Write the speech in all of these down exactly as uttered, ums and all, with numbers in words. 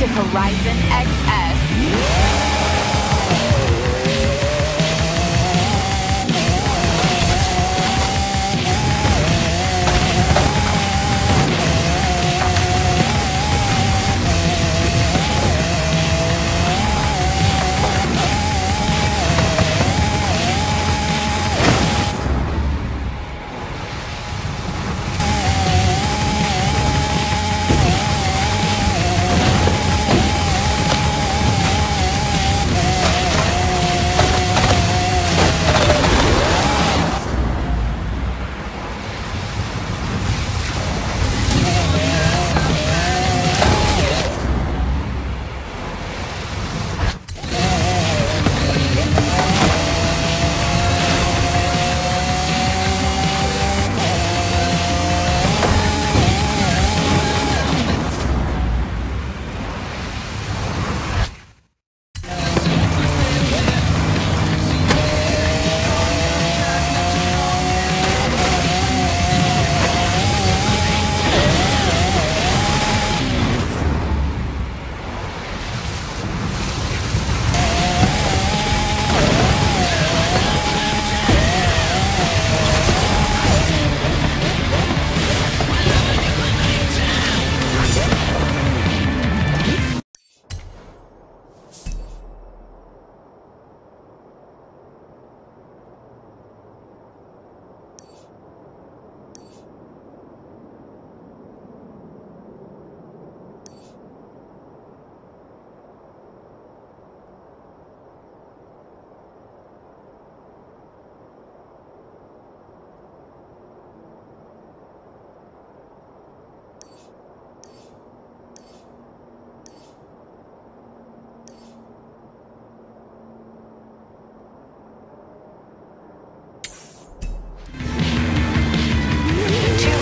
to Horizon X S. two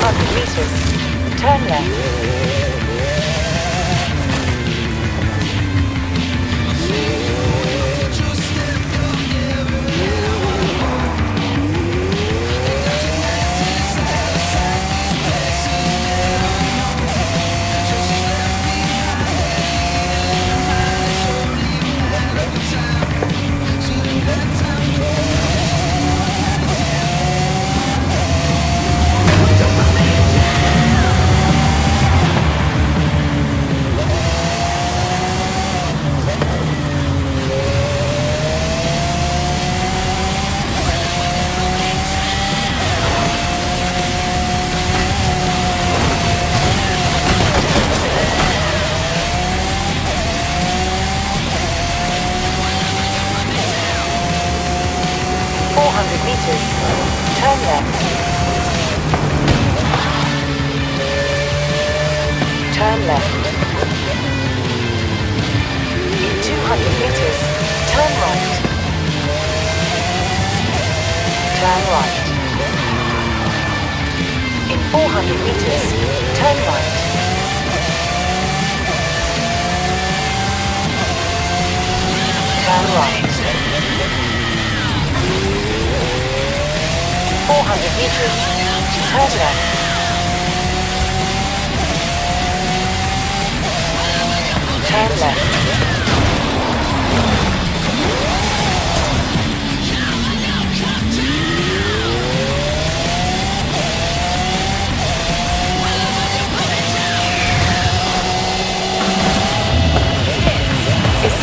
hundred meters, turn left. four hundred meters, turn left. Turn left. In two hundred meters, turn right. Turn right. In four hundred meters, turn right. Turn right. four hundred meters, turn left. Turn left. This is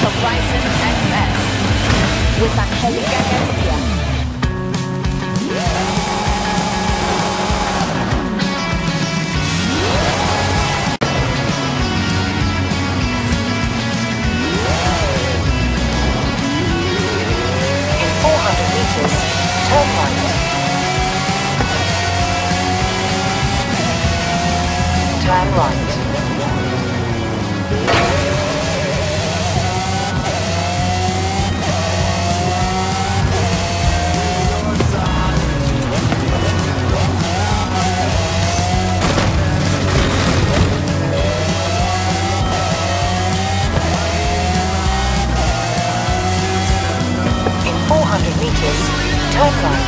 Horizon X S with Angelica Garcia. Turn right.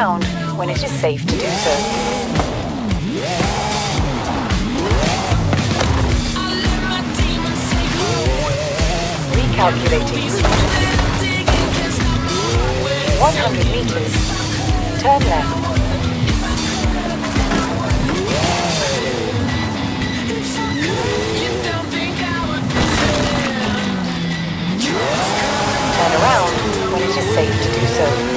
ground when it is safe to do so. Calculating. one hundred meters. Turn left. Turn around when it is safe to do so.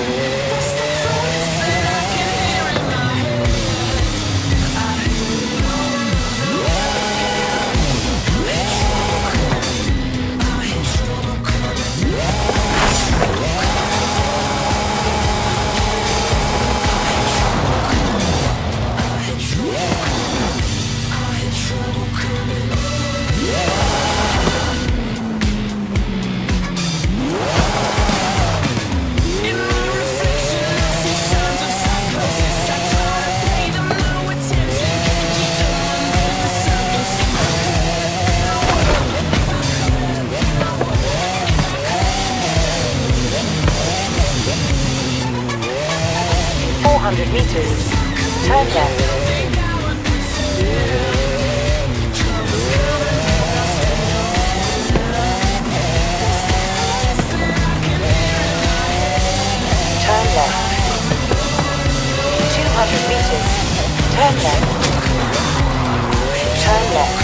one hundred meters. Turn left. Turn left. two hundred meters. Turn left. Turn left.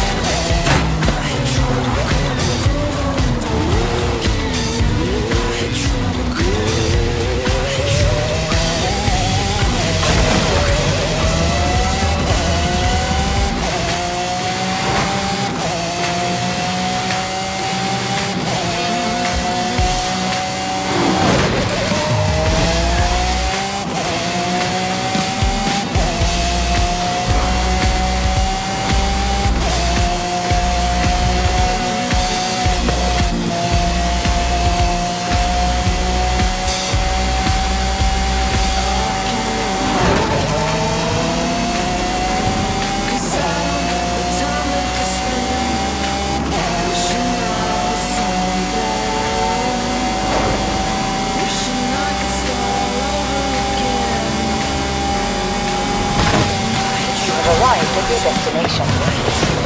Arrived at your destination.